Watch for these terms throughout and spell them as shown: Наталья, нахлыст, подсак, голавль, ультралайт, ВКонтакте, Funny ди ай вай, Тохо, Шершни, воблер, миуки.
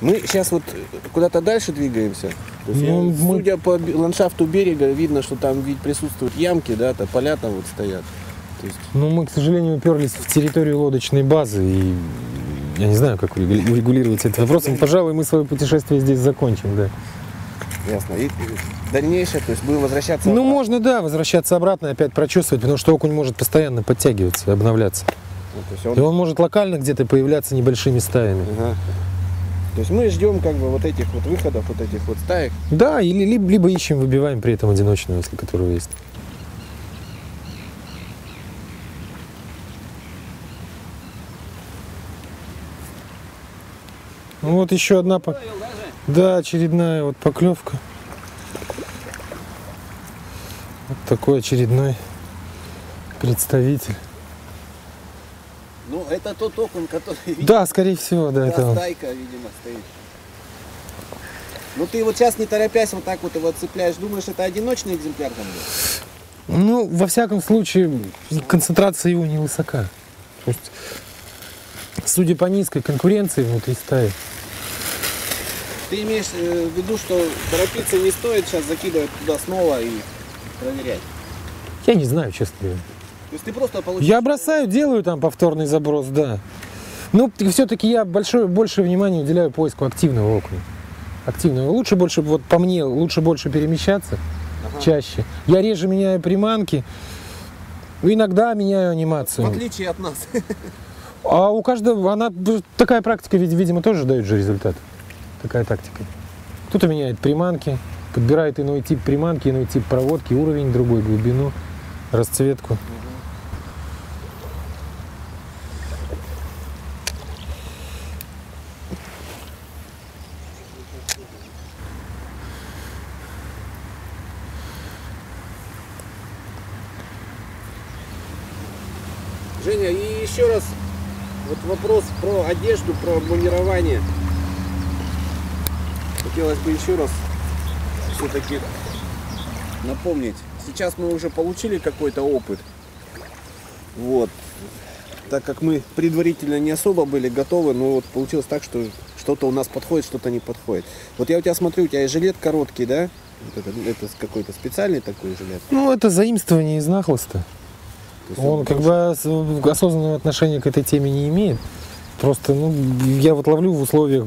Мы сейчас вот куда-то дальше двигаемся. То есть, ну, судя по ландшафту берега, видно, что там ведь присутствуют ямки, да, то поля там вот стоят. То есть... Ну, мы, к сожалению, уперлись в территорию лодочной базы, и я не знаю, как урегулировать этот вопрос. И, пожалуй, мы свое путешествие здесь закончим, да. Ясно. И дальнейшее, то есть будем возвращаться обратно? Ну, можно, да, возвращаться обратно и опять прочувствовать, потому что окунь может постоянно подтягиваться, обновляться. Ну, то есть он... И он может локально где-то появляться небольшими стаями. Ага. То есть мы ждем как бы вот этих вот выходов, вот этих вот стаек? Да, или либо ищем, выбиваем при этом одиночную, если которого есть. Ну, вот еще одна поклевка. Да, очередная вот поклевка. Вот такой очередной представитель. Ну, это тот окунь, который... Да, скорее всего, да, это он. Стайка, видимо, стоит. Ну, ты вот сейчас не торопясь вот так вот его отцепляешь. Думаешь, это одиночный экземпляр там был? Ну, во всяком случае, концентрация его невысока. То есть, судя по низкой конкуренции внутри стаи. Ты имеешь в виду, что торопиться не стоит, сейчас закидывать туда снова и проверять? Я не знаю, честно говоря. То есть ты просто получишь... Я бросаю, делаю там повторный заброс, да. Но все-таки я больше внимания уделяю поиску активного окуня. Активного. Лучше больше, вот по мне, лучше больше перемещаться, ага, чаще. Я реже меняю приманки, иногда меняю анимацию. В отличие от нас. А у каждого, она такая практика, видимо, тоже дает же результат. Такая тактика. Кто-то меняет приманки, подбирает иной тип приманки, иной тип проводки, уровень, другой глубину, расцветку. Женя, и еще раз вот вопрос про одежду, про обмундирование. Хотелось бы еще раз все-таки напомнить. Сейчас мы уже получили какой-то опыт. Вот. Так как мы предварительно не особо были готовы, но вот получилось так, что что-то у нас подходит, что-то не подходит. Вот я у тебя смотрю, у тебя и жилет короткий, да? Вот это какой-то специальный такой жилет? Ну, это заимствование из нахлыста. Он как бы осознанного отношения к этой теме не имеет. Просто, ну, я вот ловлю в условиях,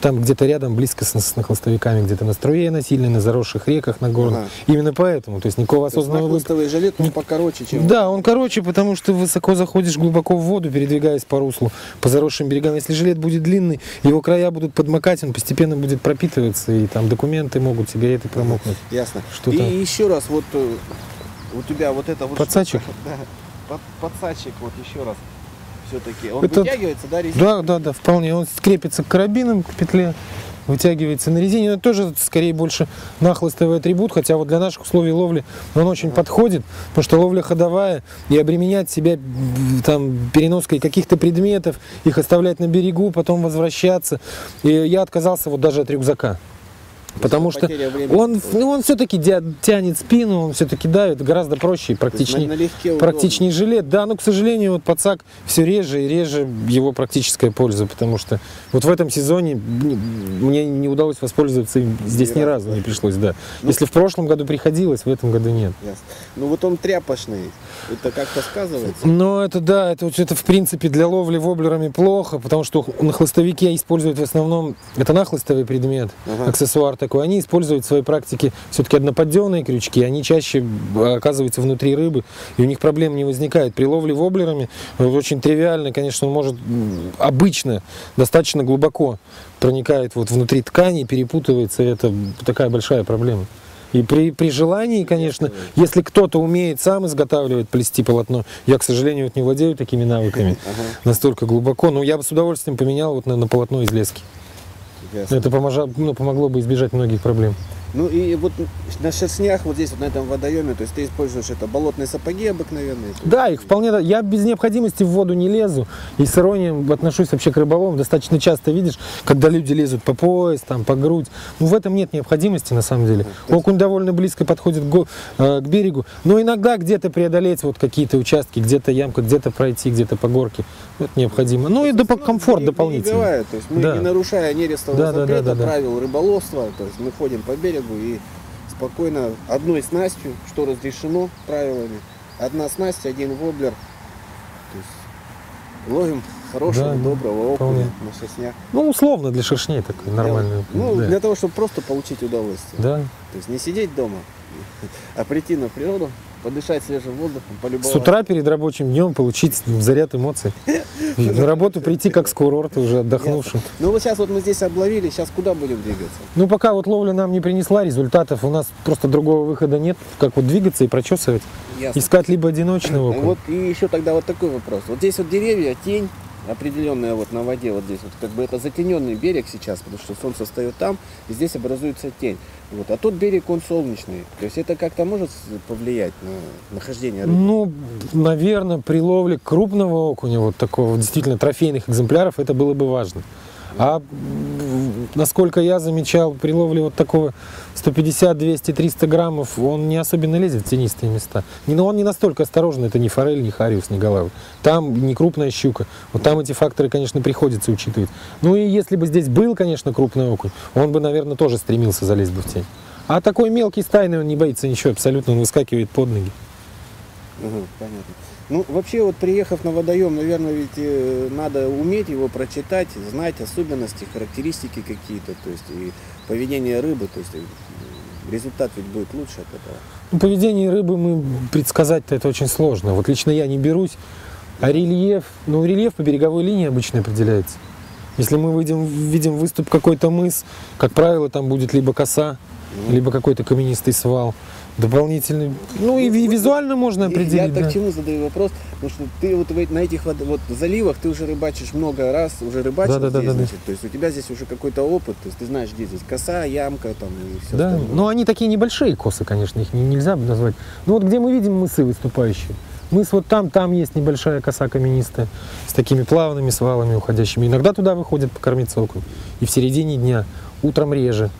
там где-то рядом, близко с нахлыстовиками, где-то на струе насильной, на заросших реках, на горных. Ага. Именно поэтому, то есть никакого осознанного... Нахлыстовый жилет, он покороче, чем... Да, он короче, потому что высоко заходишь глубоко в воду, передвигаясь по руслу, по заросшим берегам. Если жилет будет длинный, его края будут подмокать, он постепенно будет пропитываться, и там документы могут, сигареты промокнуть. Ясно. И еще раз, вот... У тебя вот это вот подсачек, да, подсачек, вот еще раз, все-таки он это... вытягивается, да, резина? Да, да, да, вполне. Он скрепится к карабинам, к петле, вытягивается на резине. Но тоже скорее больше нахлыстовый атрибут, хотя вот для наших условий ловли он очень подходит, потому что ловля ходовая, и обременять себя там переноской каких-то предметов, их оставлять на берегу, потом возвращаться. И я отказался вот даже от рюкзака. Потому что он все-таки тянет спину, он все-таки давит, гораздо проще и практичнее жилет. Да, но, к сожалению, вот подсак все реже и реже его практическая польза, потому что вот в этом сезоне мне не удалось воспользоваться им здесь ни разу, не пришлось, да. Если в прошлом году приходилось, в этом году нет. Ну вот он тряпочный, это как-то сказывается? Ну это да, это в принципе для ловли воблерами плохо, потому что нахлыстовики используют в основном, это нахлыстовый предмет, аксессуар такой, они используют в своей практике все-таки одноподдевные крючки, они чаще оказываются внутри рыбы, и у них проблем не возникает. При ловле воблерами очень тривиально, конечно, он может обычно достаточно глубоко проникает вот внутри ткани, перепутывается, это такая большая проблема. И при желании, конечно, если кто-то умеет сам изготавливать, плести полотно, я, к сожалению, вот не владею такими навыками настолько глубоко, но я бы с удовольствием поменял вот на полотно из лески. Ясно. Это помогло бы избежать многих проблем. Ну и вот на шерстнях, вот здесь, вот на этом водоеме, то есть ты используешь это болотные сапоги обыкновенные? Да, их вполне, я без необходимости в воду не лезу, и с иронией отношусь вообще к рыболовам. Достаточно часто видишь, когда люди лезут по пояс, там, по грудь, ну в этом нет необходимости на самом деле. Окунь довольно близко подходит к берегу, но иногда где-то преодолеть вот какие-то участки, где-то ямка, где-то пройти, где-то по горке. Это необходимо. Ну и комфорт дополнительный. Бывает, то есть мы, не нарушая нерестового запрета, правил рыболовства, то есть мы ходим по берегу и спокойно одной снастью, что разрешено правилами, одна снасть, один воблер, то есть ловим хорошего, доброго окуня на шершня. Ну условно для шершней такой нормальный. Ну для того, чтобы просто получить удовольствие. Да. То есть не сидеть дома, а прийти на природу, подышать свежим воздухом, полюбоваться. С утра перед рабочим днем получить заряд эмоций. На работу прийти как с курорта уже отдохнувшим. Ну вот сейчас вот мы здесь обловили, сейчас куда будем двигаться? Ну пока вот ловля нам не принесла результатов, у нас просто другого выхода нет, как вот двигаться и прочесывать. Ясно. Искать либо одиночного окуня. Вот и еще тогда вот такой вопрос. Вот здесь вот деревья, тень определенная вот на воде, вот здесь вот как бы это затененный берег сейчас, потому что солнце встает там, и здесь образуется тень. Вот. А тот берег, он солнечный. То есть это как-то может повлиять на нахождение рыбы? Ну, наверное, при ловле крупного окуня, вот такого, действительно трофейных экземпляров, это было бы важно. А насколько я замечал, при ловле вот такого 150, 200, 300 граммов, он не особенно лезет в тенистые места. Но он не настолько осторожный, это не форель, не хариус, не голавы. Там не крупная щука. Вот там эти факторы, конечно, приходится учитывать. Ну и если бы здесь был, конечно, крупный окунь, он бы, наверное, тоже стремился залезть бы в тень. А такой мелкий стайный, он не боится ничего абсолютно, он выскакивает под ноги. Угу, понятно. Ну, вообще, вот приехав на водоем, наверное, ведь надо уметь его прочитать, знать особенности, характеристики какие-то, то есть и поведение рыбы, то есть результат ведь будет лучше от этого. Ну, поведение рыбы мы предсказать-то это очень сложно. Вот лично я не берусь, а рельеф, ну, рельеф по береговой линии обычно определяется. Если мы видим выступ какой-то мыс, как правило, там будет либо коса, либо какой-то каменистый свал. Дополнительный. Ну и визуально можно определить. Я так к чему задаю вопрос, потому что ты вот на этих вот заливах ты уже рыбачишь много раз, уже рыбачишь здесь, значит, то есть у тебя здесь уже какой-то опыт, то есть ты знаешь, где здесь коса, ямка там и все. Да, остальное. Но они такие небольшие косы, конечно, их нельзя назвать. Ну вот где мы видим мысы выступающие, мыс вот там есть небольшая коса каменистая, с такими плавными свалами уходящими. Иногда туда выходят покормиться окунь, и в середине дня, утром реже.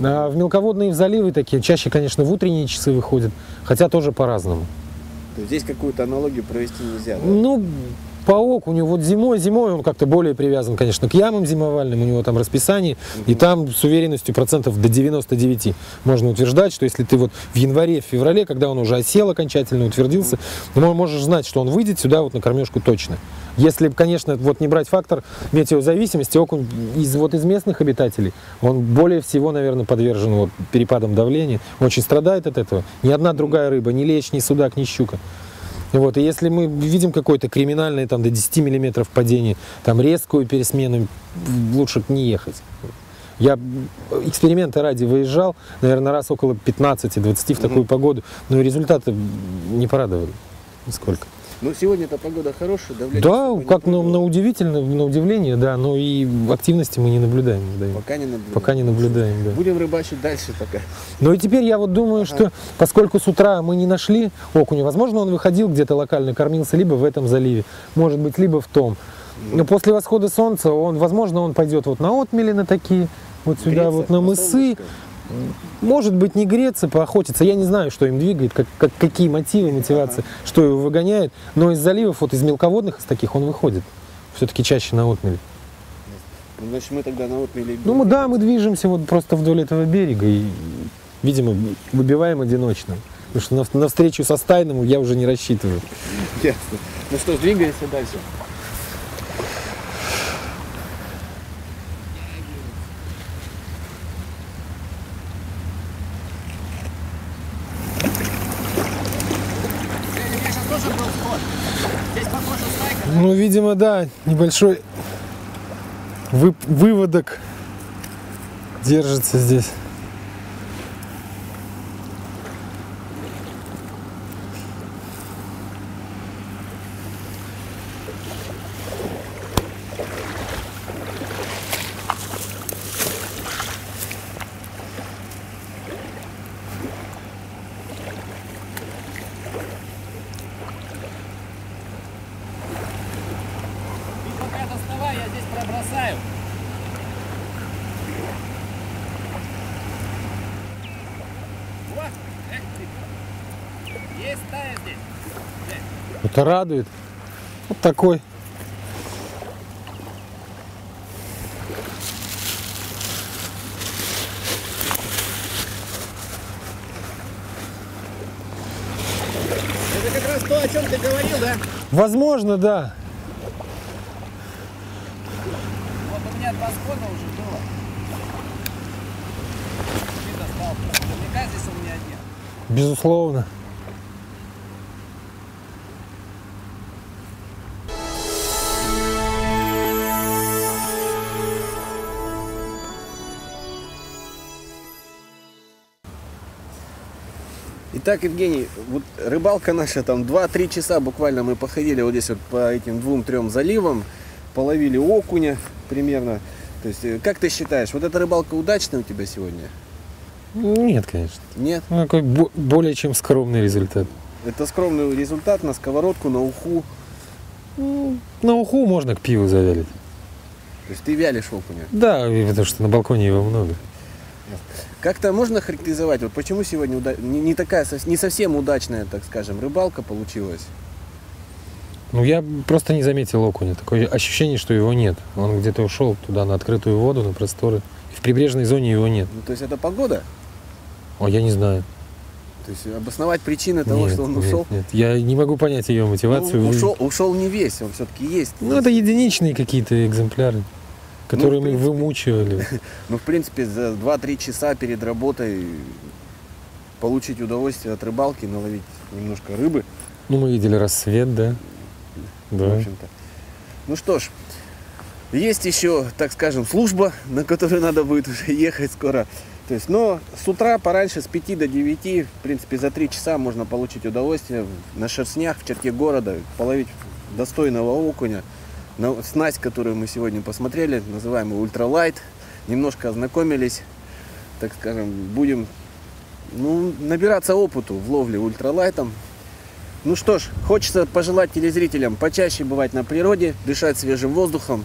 А в мелководные заливы такие, чаще, конечно, в утренние часы выходят, хотя тоже по-разному. То есть здесь какую-то аналогию провести нельзя, да? Ну, по окуню, вот зимой он как-то более привязан, конечно, к ямам зимовальным, у него там расписание, и там с уверенностью процентов до 99 можно утверждать, что если ты вот в январе, в феврале, когда он уже осел окончательно, утвердился, можешь знать, что он выйдет сюда вот на кормежку точно. Если, конечно, вот не брать фактор метеозависимости, окунь из местных обитателей, он более всего, наверное, подвержен вот перепадам давления, очень страдает от этого. Ни одна другая рыба, ни лещ, ни судак, ни щука. Вот, и если мы видим какое-то криминальное там до 10 миллиметров падение, там резкую пересмену, лучше не ехать. Я эксперимента ради выезжал, наверное, раз около 15-20 в такую погоду, но результаты не порадовали нисколько. Но сегодня-то погода хорошая, давление... Да, как на удивление, да, но и активности мы не наблюдаем. Пока не наблюдаем, да. Будем рыбачить дальше пока. Ну и теперь я вот думаю, что поскольку с утра мы не нашли окуня, возможно, он выходил где-то локально, кормился либо в этом заливе, может быть, либо в том. Но после восхода солнца, возможно, он пойдет вот на отмели, на такие, вот сюда, греться, вот на мысы. Может быть, не греться, поохотиться. Я не знаю, что им двигает, какие мотивы, мотивации, что его выгоняет. Но из заливов, вот из мелководных, из таких, он выходит. Все-таки чаще на отмели. Ну, значит, мы тогда на отмели... Ну, мы движемся вот просто вдоль этого берега и, видимо, выбиваем одиночным. Потому что на встречу со стайным я уже не рассчитываю. Ясно. Ну что, двигаемся дальше. Ну, видимо, да, небольшой выводок держится здесь. Радует. Вот такой о чем ты говорил, да? Возможно, да. Вот у меня два схода уже было. Ты достал. Наверняка здесь он не один. Безусловно. Итак, Евгений, вот рыбалка наша там 2-3 часа буквально мы походили вот здесь вот по этим 2-3 заливам, половили окуня примерно. То есть, как ты считаешь, вот эта рыбалка удачная у тебя сегодня? Нет, конечно. Нет? Ну, как более чем скромный результат. Это скромный результат на сковородку, на уху? Ну, на уху можно к пиву завялить. То есть ты вялишь окуня? Да, потому что на балконе его много. Как-то можно характеризовать, вот почему сегодня не совсем удачная, так скажем, рыбалка получилась? Ну, я просто не заметил окуня. Такое ощущение, что его нет. Он где-то ушел туда, на открытую воду, на просторы. В прибрежной зоне его нет. Ну, то есть это погода? О, я не знаю. То есть обосновать причины того, что он ушел? Нет, я не могу понять ее мотивацию. Ну, ушел не весь, он все-таки есть. Ну, это единичные какие-то экземпляры, которые мы вымучивали. Ну, в принципе, за 2-3 часа перед работой получить удовольствие от рыбалки, наловить немножко рыбы. Ну, мы видели рассвет, да? Да. В общем-то. Ну что ж, есть еще, так скажем, служба, на которую надо будет уже ехать скоро. То есть, но с утра пораньше, с 5 до 9, в принципе, за 3 часа можно получить удовольствие на шерстнях в черте города, половить достойного окуня. Снасть, которую мы сегодня посмотрели, называемый ультралайт, немножко ознакомились, так скажем, будем набираться опыту в ловле ультралайтом. Ну что ж, хочется пожелать телезрителям почаще бывать на природе, дышать свежим воздухом.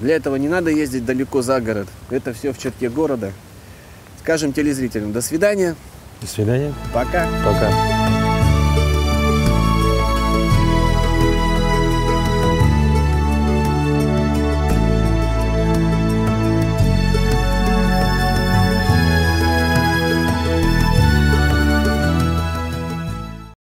Для этого не надо ездить далеко за город, это все в черте города. Скажем телезрителям до свидания. До свидания. Пока. Пока.